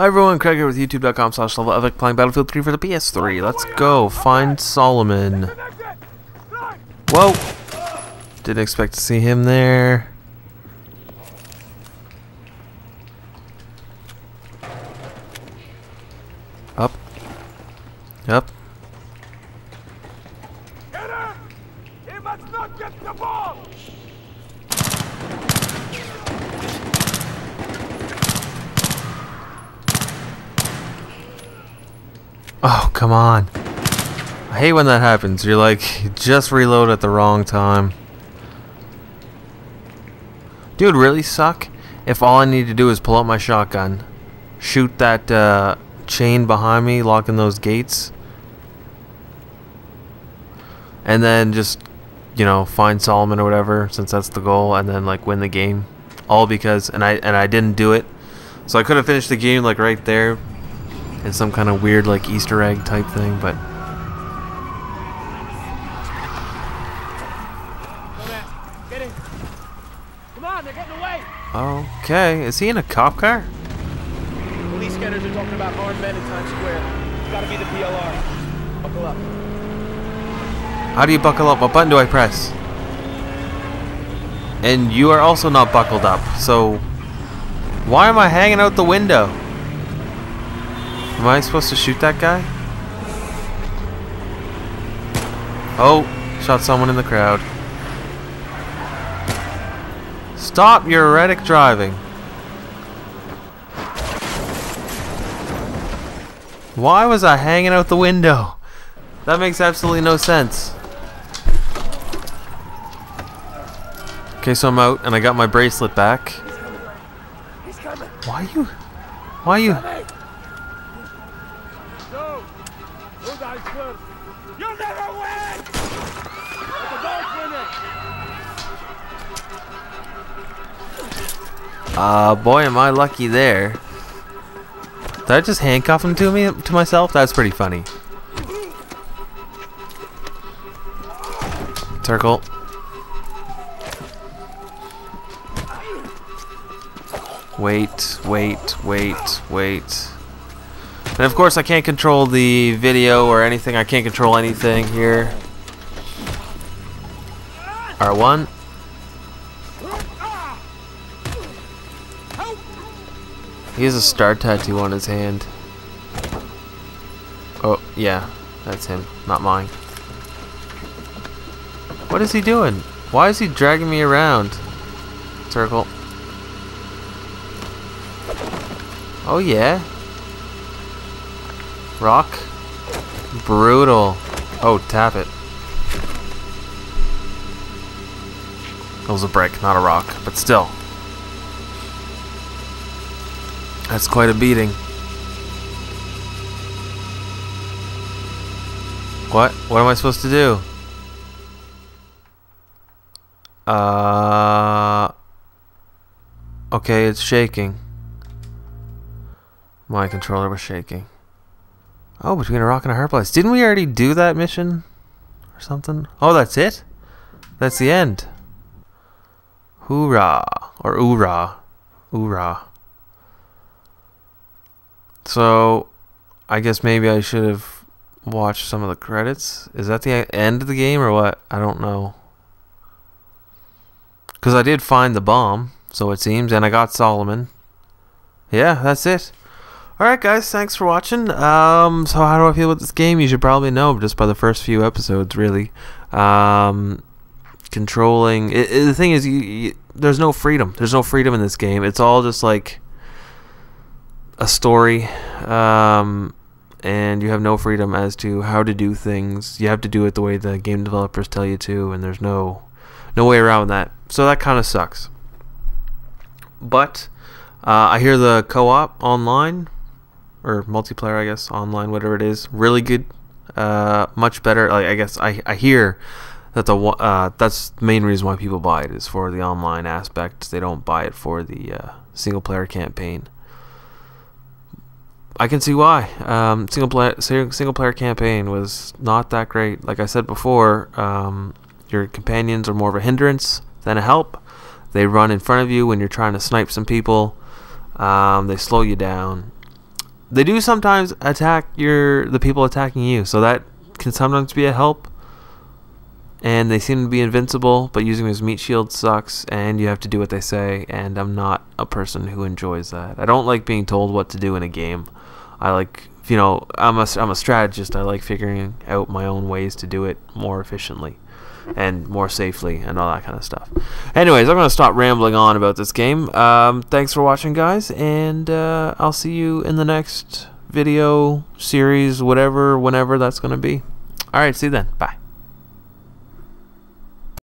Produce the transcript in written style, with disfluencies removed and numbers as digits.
Hi everyone, Craig here with youtube.com/LevelEpic playing Battlefield 3 for the PS3. Let's go find Solomon. Whoa! Didn't expect to see him there. Up. Up. He must not get the ball! Oh, come on. I hate when that happens. You're like, you just reload at the wrong time. Dude, really suck if all I need to do is pull up my shotgun, shoot that chain behind me, locking those gates, and then just, you know, find Solomon or whatever, since that's the goal, and then like win the game. All because and I didn't do it. So I could have finished the game like right there. It's some kind of weird like Easter egg type thing, but get in. Come on, they're getting away. Okay, is he in a cop car? Police scanners are talking about armed men in Times Square. It's gotta be the PLR. Buckle up. How do you buckle up? What button do I press? And you are also not buckled up, so why am I hanging out the window? Am I supposed to shoot that guy? Oh, shot someone in the crowd. Stop your erratic driving. Why was I hanging out the window? That makes absolutely no sense. Okay, so I'm out and I got my bracelet back. He's coming. Why are you? You'll never win! Boy, am I lucky there. Did I just handcuff him to myself? That's pretty funny. Circle. Wait. And of course I can't control the video or anything. I can't control anything here. R1. He has a star tattoo on his hand. Oh, yeah. That's him, not mine. What is he doing? Why is he dragging me around? Circle. Oh, yeah. Rock. Brutal. Oh, tap it. It was a brick, not a rock, but still. That's quite a beating. What? What am I supposed to do? Okay, it's shaking. My controller was shaking. Oh, between a rock and a hard place. Didn't we already do that mission? Or something? Oh, that's it? That's the end. Hoorah. Or oorah. Oorah. So, I guess maybe I should have watched some of the credits. Is that the end of the game or what? I don't know. Because I did find the bomb, so it seems, and I got Solomon. Yeah, that's it. Alright guys, thanks for watching. So how do I feel about this game? You should probably know just by the first few episodes, really. Controlling... the thing is, there's no freedom. There's no freedom in this game. It's all just like a story, and you have no freedom as to how to do things. You have to do it the way the game developers tell you to, and there's no way around that. So that kind of sucks. But I hear the co-op online, or multiplayer, I guess, online, whatever it is, really good, much better. Like, I guess I hear that that's the main reason why people buy it is for the online aspect. They don't buy it for the single-player campaign. I can see why. Single-player campaign was not that great. Like I said before, your companions are more of a hindrance than a help. They run in front of you when you're trying to snipe some people. They slow you down. they do sometimes attack the people attacking you, so that can sometimes be a help. And they seem to be invincible, but using his meat shield sucks, and you have to do what they say, and I'm not a person who enjoys that. I don't like being told what to do in a game. I like, you know, I'm a strategist. I like figuring out my own ways to do it more efficiently and more safely and all that kind of stuff. Anyways, I'm going to stop rambling on about this game. Thanks for watching, guys, and I'll see you in the next video, series, whatever, whenever that's going to be. Alright, see you then. Bye.